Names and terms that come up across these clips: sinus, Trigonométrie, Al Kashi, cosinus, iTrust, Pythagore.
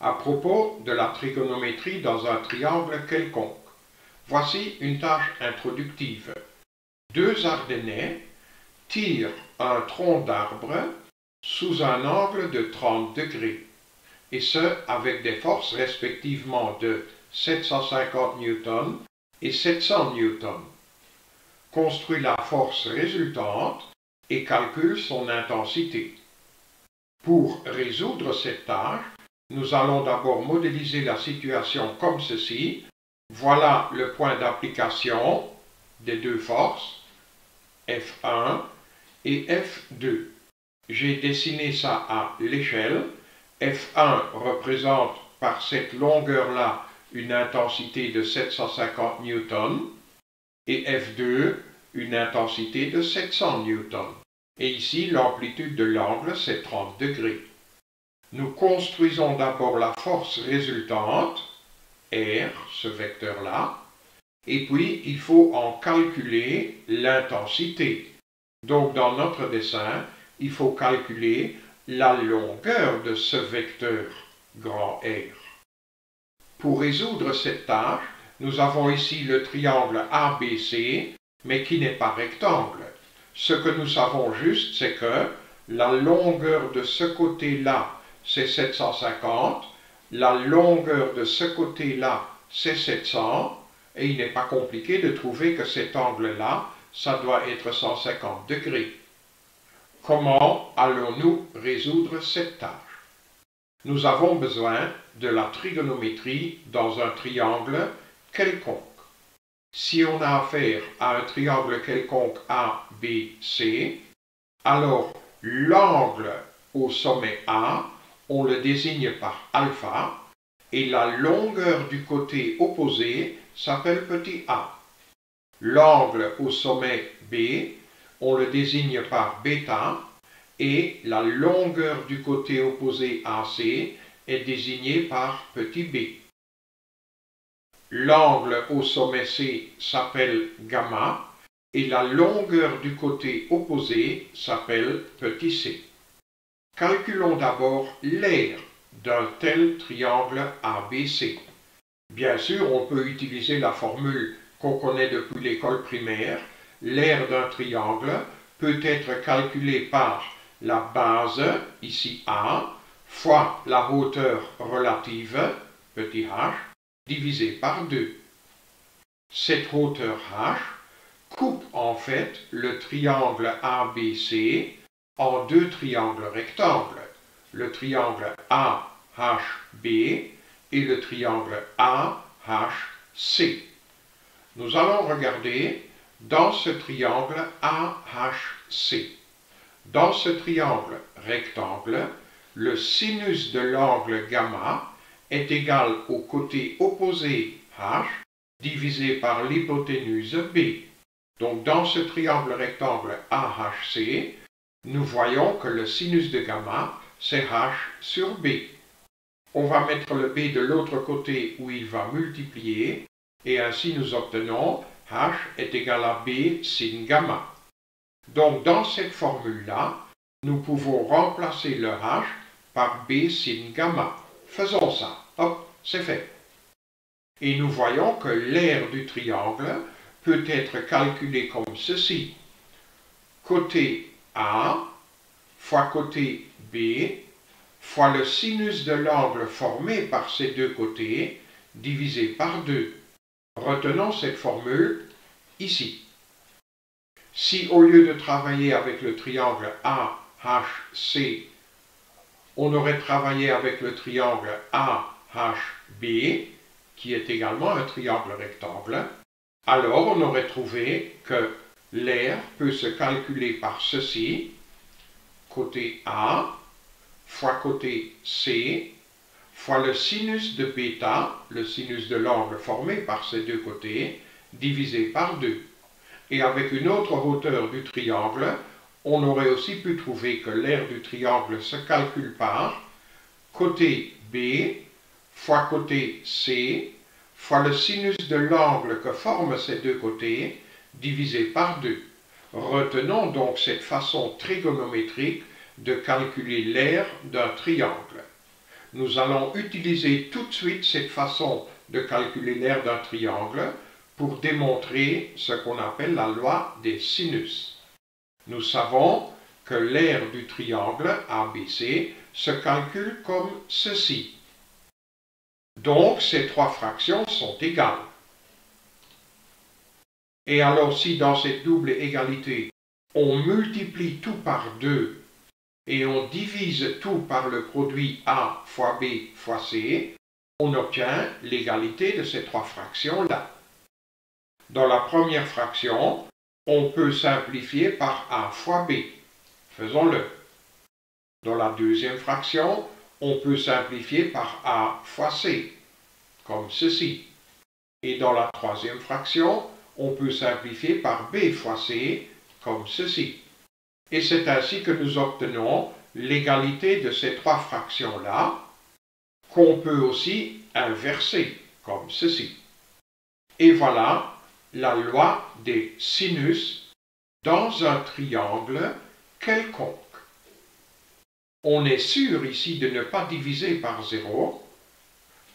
à propos de la trigonométrie dans un triangle quelconque. Voici une tâche introductive. Deux Ardennais tirent un tronc d'arbre sous un angle de 30 degrés, et ce avec des forces respectivement de 750 N et 700 N. Construis la force résultante et calcule son intensité. Pour résoudre cette tâche, nous allons d'abord modéliser la situation comme ceci. Voilà le point d'application des deux forces, F1 et F2. J'ai dessiné ça à l'échelle. F1 représente par cette longueur-là une intensité de 750 N et F2 une intensité de 700 N. Et ici, l'amplitude de l'angle, c'est 30 degrés. Nous construisons d'abord la force résultante, R, ce vecteur-là, et puis il faut en calculer l'intensité. Donc dans notre dessin, il faut calculer la longueur de ce vecteur, grand R. Pour résoudre cette tâche, nous avons ici le triangle ABC, mais qui n'est pas rectangle. Ce que nous savons juste, c'est que la longueur de ce côté-là, c'est 750, la longueur de ce côté-là, c'est 700, et il n'est pas compliqué de trouver que cet angle-là, ça doit être 150 degrés. Comment allons-nous résoudre cette tâche? Nous avons besoin de la trigonométrie dans un triangle quelconque. Si on a affaire à un triangle quelconque ABC, alors l'angle au sommet A, on le désigne par alpha, et la longueur du côté opposé s'appelle petit a. L'angle au sommet B, on le désigne par bêta, et la longueur du côté opposé AC est désignée par petit b. L'angle au sommet C s'appelle gamma, et la longueur du côté opposé s'appelle petit c. Calculons d'abord l'aire d'un tel triangle ABC. Bien sûr, on peut utiliser la formule qu'on connaît depuis l'école primaire. L'aire d'un triangle peut être calculée par la base, ici A, fois la hauteur relative, petit h, divisé par 2. Cette hauteur h coupe en fait le triangle ABC en deux triangles rectangles, le triangle AHB et le triangle AHC. Nous allons regarder dans ce triangle AHC. Dans ce triangle rectangle, le sinus de l'angle gamma est égal au côté opposé H divisé par l'hypoténuse B. Donc dans ce triangle rectangle AHC, nous voyons que le sinus de gamma, c'est h sur b. On va mettre le b de l'autre côté où il va multiplier, et ainsi nous obtenons h est égal à b sin gamma. Donc dans cette formule-là, nous pouvons remplacer le h par b sin gamma. Faisons ça. Hop, c'est fait. Et nous voyons que l'aire du triangle peut être calculée comme ceci. Côté A fois côté B fois le sinus de l'angle formé par ces deux côtés divisé par 2. Retenons cette formule ici. Si au lieu de travailler avec le triangle AHC, on aurait travaillé avec le triangle AHB, qui est également un triangle rectangle, alors on aurait trouvé que l'aire peut se calculer par ceci, côté A fois côté C fois le sinus de bêta, le sinus de l'angle formé par ces deux côtés, divisé par 2. Et avec une autre hauteur du triangle, on aurait aussi pu trouver que l'aire du triangle se calcule par côté B fois côté C fois le sinus de l'angle que forment ces deux côtés, divisé par 2. Retenons donc cette façon trigonométrique de calculer l'aire d'un triangle. nous allons utiliser tout de suite cette façon de calculer l'aire d'un triangle pour démontrer ce qu'on appelle la loi des sinus. Nous savons que l'aire du triangle ABC se calcule comme ceci. Donc, ces trois fractions sont égales. Et alors, si dans cette double égalité, on multiplie tout par 2 et on divise tout par le produit A fois B fois C, on obtient l'égalité de ces trois fractions-là. Dans la première fraction, on peut simplifier par A fois B. Faisons-le. Dans la deuxième fraction, on peut simplifier par A fois C, comme ceci. Et dans la troisième fraction, on peut simplifier par B fois C, comme ceci. Et c'est ainsi que nous obtenons l'égalité de ces trois fractions-là, qu'on peut aussi inverser, comme ceci. Et voilà la loi des sinus dans un triangle quelconque. On est sûr ici de ne pas diviser par 0,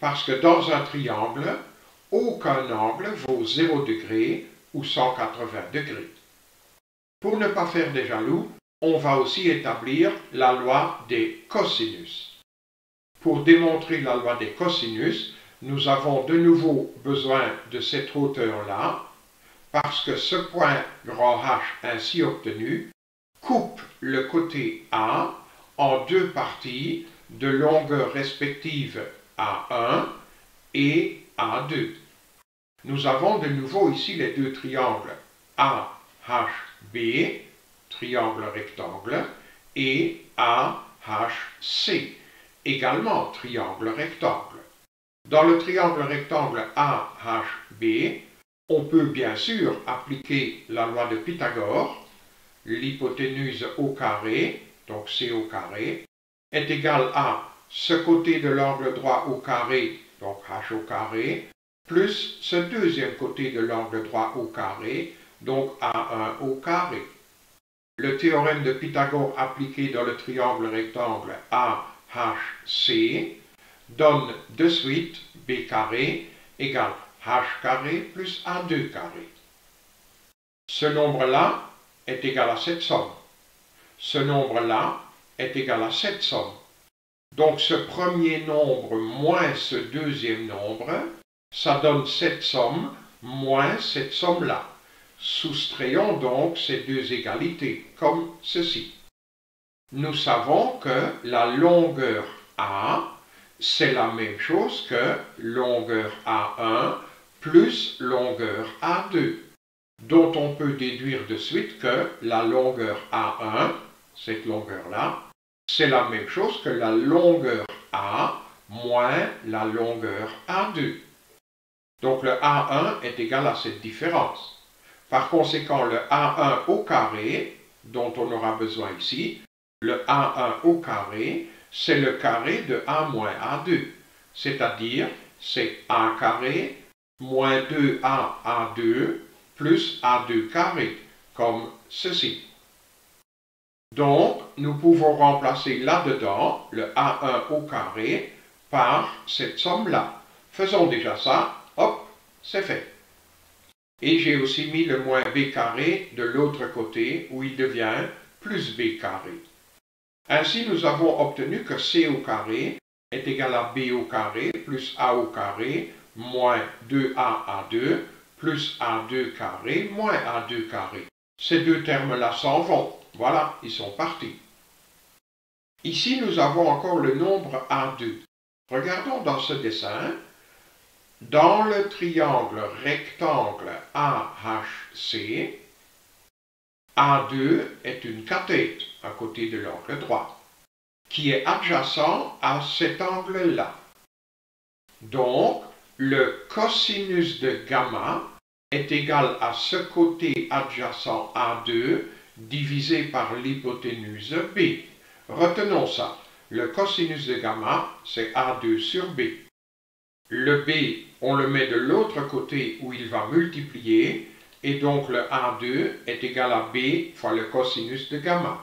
parce que dans un triangle, aucun angle vaut 0 degré ou 180 degrés. Pour ne pas faire des jaloux, on va aussi établir la loi des cosinus. Pour démontrer la loi des cosinus, nous avons de nouveau besoin de cette hauteur-là, parce que ce point grand H ainsi obtenu coupe le côté A en deux parties de longueurs respectives A1 et A2. Nous avons de nouveau ici les deux triangles AHB, triangle rectangle, et AHC, également triangle rectangle. Dans le triangle rectangle AHB, on peut bien sûr appliquer la loi de Pythagore. L'hypoténuse au carré, donc C au carré, est égale à ce côté de l'angle droit au carré, donc H au carré, plus ce deuxième côté de l'angle droit au carré, donc A1 au carré. Le théorème de Pythagore appliqué dans le triangle rectangle AHC donne de suite B carré égale H carré plus A2 carré. Ce nombre-là est égal à cette somme. Ce nombre-là est égal à cette somme. Donc ce premier nombre moins ce deuxième nombre, ça donne cette somme moins cette somme-là. Soustrayons donc ces deux égalités, comme ceci. Nous savons que la longueur A, c'est la même chose que longueur A1 plus longueur A2, dont on peut déduire de suite que la longueur A1, cette longueur-là, c'est la même chose que la longueur A moins la longueur A2. Donc le A1 est égal à cette différence. Par conséquent, le A1 au carré, dont on aura besoin ici, le A1 au carré, c'est le carré de A moins A2, c'est-à-dire c'est A carré moins 2A A2 plus A2 carré, comme ceci. Donc, nous pouvons remplacer là-dedans le A1 au carré par cette somme-là. Faisons déjà ça, hop, c'est fait. Et j'ai aussi mis le moins B carré de l'autre côté, où il devient plus B carré. Ainsi, nous avons obtenu que C au carré est égal à B au carré plus A au carré moins 2A A2 plus A2 carré moins A2 carré. Ces deux termes-là s'en vont. Voilà, ils sont partis. Ici, nous avons encore le nombre A2. Regardons dans ce dessin. Dans le triangle rectangle AHC, A2 est une cathète à côté de l'angle droit, qui est adjacent à cet angle-là. Donc, le cosinus de gamma est égal à ce côté adjacent A2 divisé par l'hypoténuse B. Retenons ça. Le cosinus de gamma, c'est A2 sur B. Le B, on le met de l'autre côté où il va multiplier, et donc le A2 est égal à B fois le cosinus de gamma.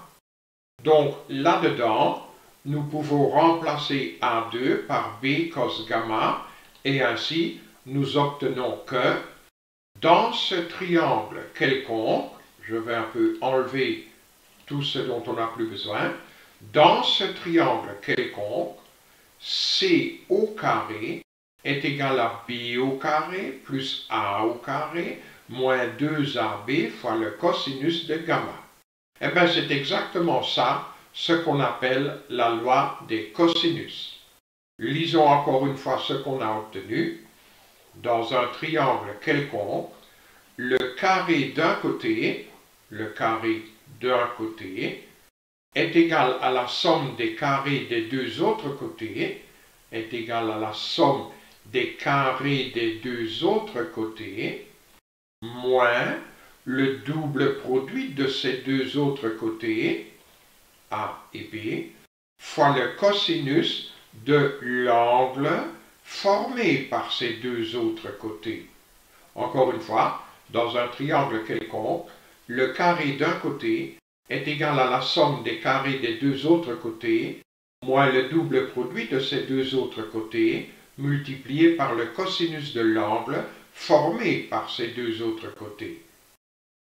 Donc là-dedans, nous pouvons remplacer A2 par B cos gamma et ainsi nous obtenons que dans ce triangle quelconque, je vais un peu enlever tout ce dont on n'a plus besoin, dans ce triangle quelconque, C au carré est égal à B au carré plus A au carré moins 2AB fois le cosinus de gamma. Eh bien, c'est exactement ça, ce qu'on appelle la loi des cosinus. Lisons encore une fois ce qu'on a obtenu. Dans un triangle quelconque, le carré d'un côté, est égal à la somme des carrés des deux autres côtés, moins le double produit de ces deux autres côtés, A et B, fois le cosinus de l'angle formé par ces deux autres côtés. Encore une fois, dans un triangle quelconque, le carré d'un côté est égal à la somme des carrés des deux autres côtés, moins le double produit de ces deux autres côtés, multiplié par le cosinus de l'angle formé par ces deux autres côtés.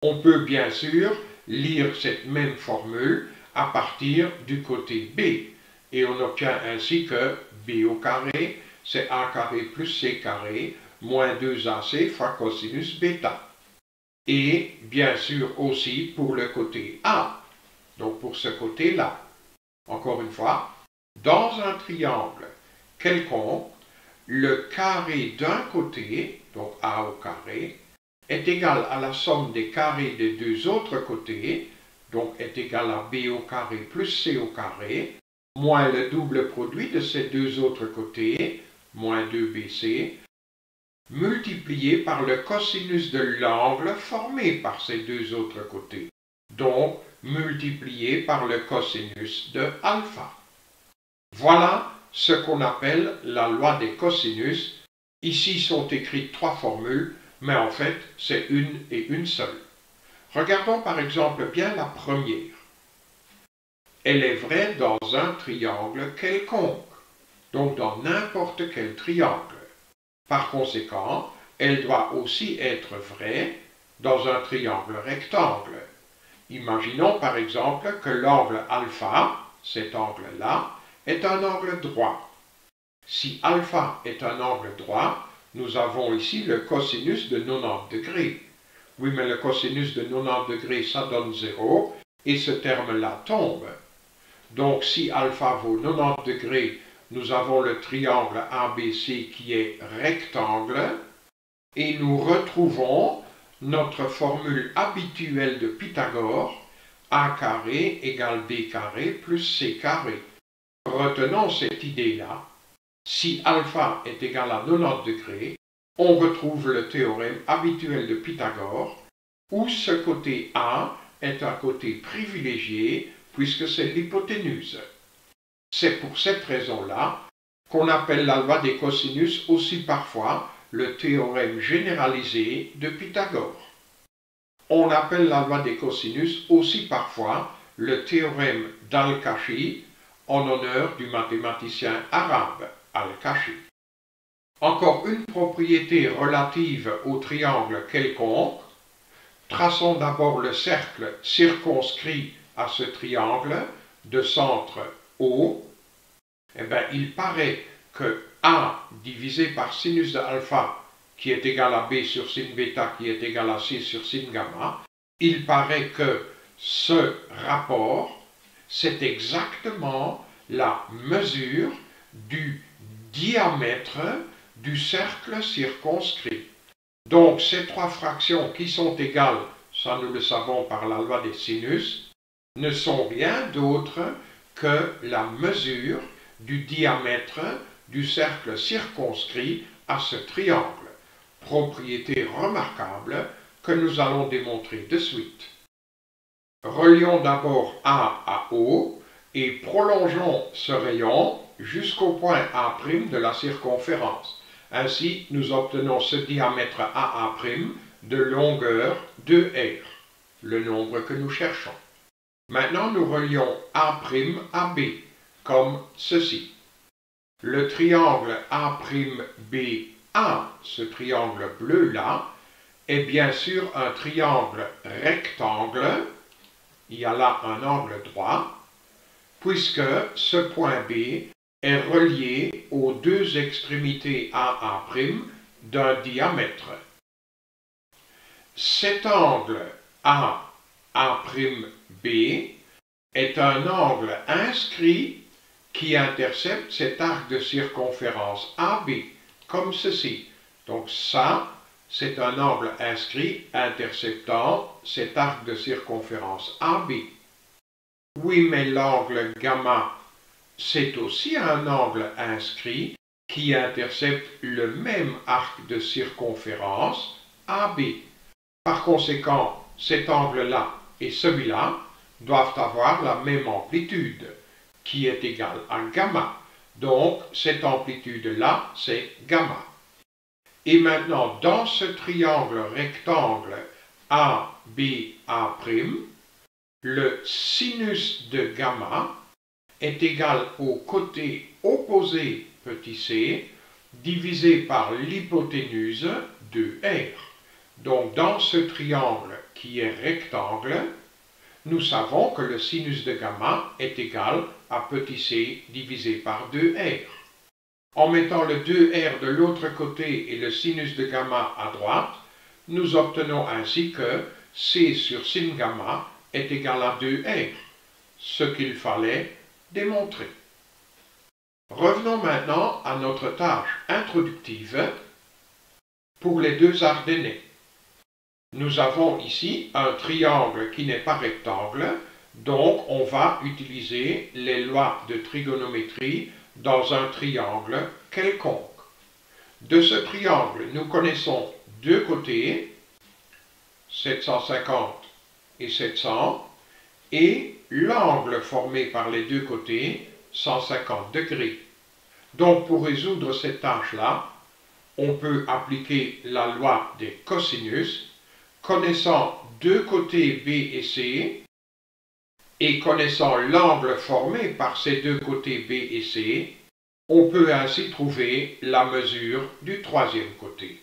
On peut bien sûr lire cette même formule à partir du côté B, et on obtient ainsi que B au carré, c'est A carré plus C carré, moins 2AC fois cosinus bêta. Et bien sûr aussi pour le côté A, donc pour ce côté-là. Encore une fois, dans un triangle quelconque, le carré d'un côté, donc A au carré, est égal à la somme des carrés des deux autres côtés, donc est égal à B au carré plus C au carré, moins le double produit de ces deux autres côtés, moins 2BC, multiplié par le cosinus de l'angle formé par ces deux autres côtés, donc multiplié par le cosinus de alpha. Voilà ce qu'on appelle la loi des cosinus. Ici sont écrites trois formules, mais en fait c'est une et une seule. Regardons par exemple bien la première. Elle est vraie dans un triangle quelconque, donc dans n'importe quel triangle. Par conséquent, elle doit aussi être vraie dans un triangle rectangle. Imaginons par exemple que l'angle alpha, cet angle-là, est un angle droit. Si alpha est un angle droit, nous avons ici le cosinus de 90 degrés. Oui, mais le cosinus de 90 degrés, ça donne 0, et ce terme-là tombe. Donc si alpha vaut 90 degrés, nous avons le triangle ABC qui est rectangle, et nous retrouvons notre formule habituelle de Pythagore, A carré égale B carré plus C carré. Retenons cette idée-là. Si alpha est égal à 90 degrés, on retrouve le théorème habituel de Pythagore, où ce côté A est un côté privilégié, puisque c'est l'hypoténuse. C'est pour cette raison-là qu'on appelle la loi des cosinus aussi parfois le théorème généralisé de Pythagore. On appelle la loi des cosinus aussi parfois le théorème d'Al Kashi en honneur du mathématicien arabe Al Kashi. Encore une propriété relative au triangle quelconque. Traçons d'abord le cercle circonscrit à ce triangle de centre O, eh bien, il paraît que A divisé par sinus de alpha qui est égal à B sur sin bêta qui est égal à C sur sin gamma, il paraît que ce rapport, c'est exactement la mesure du diamètre du cercle circonscrit. Donc ces trois fractions qui sont égales, ça nous le savons par la loi des sinus, ne sont rien d'autre que la mesure du diamètre du cercle circonscrit à ce triangle, propriété remarquable que nous allons démontrer de suite. Relions d'abord A à O et prolongeons ce rayon jusqu'au point A' de la circonférence. Ainsi, nous obtenons ce diamètre AA' de longueur 2R, le nombre que nous cherchons. Maintenant, nous relions A' à B. comme ceci. Le triangle A'B'a, ce triangle bleu-là, est bien sûr un triangle rectangle, il y a là un angle droit, puisque ce point B est relié aux deux extrémités AA' d'un diamètre. Cet angle A'A'B est un angle inscrit qui intercepte cet arc de circonférence AB, comme ceci. Donc ça, c'est un angle inscrit interceptant cet arc de circonférence AB. Oui, mais l'angle gamma, c'est aussi un angle inscrit qui intercepte le même arc de circonférence AB. Par conséquent, cet angle-là et celui-là doivent avoir la même amplitude, qui est égale à gamma. Donc, cette amplitude-là, c'est gamma. Et maintenant, dans ce triangle rectangle ABA', le sinus de gamma est égal au côté opposé, petit c, divisé par l'hypoténuse de R. Donc, dans ce triangle qui est rectangle, nous savons que le sinus de gamma est égal à petit c divisé par 2r. En mettant le 2r de l'autre côté et le sinus de gamma à droite, nous obtenons ainsi que c sur sin gamma est égal à 2r, ce qu'il fallait démontrer. Revenons maintenant à notre tâche introductive pour les deux Ardennais. Nous avons ici un triangle qui n'est pas rectangle, donc on va utiliser les lois de trigonométrie dans un triangle quelconque. De ce triangle, nous connaissons deux côtés, 750 et 700, et l'angle formé par les deux côtés, 150 degrés. Donc pour résoudre cette tâche-là, on peut appliquer la loi des cosinus, connaissant deux côtés B et C, et connaissant l'angle formé par ces deux côtés B et C, on peut ainsi trouver la mesure du troisième côté.